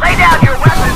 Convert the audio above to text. Lay down your weapons!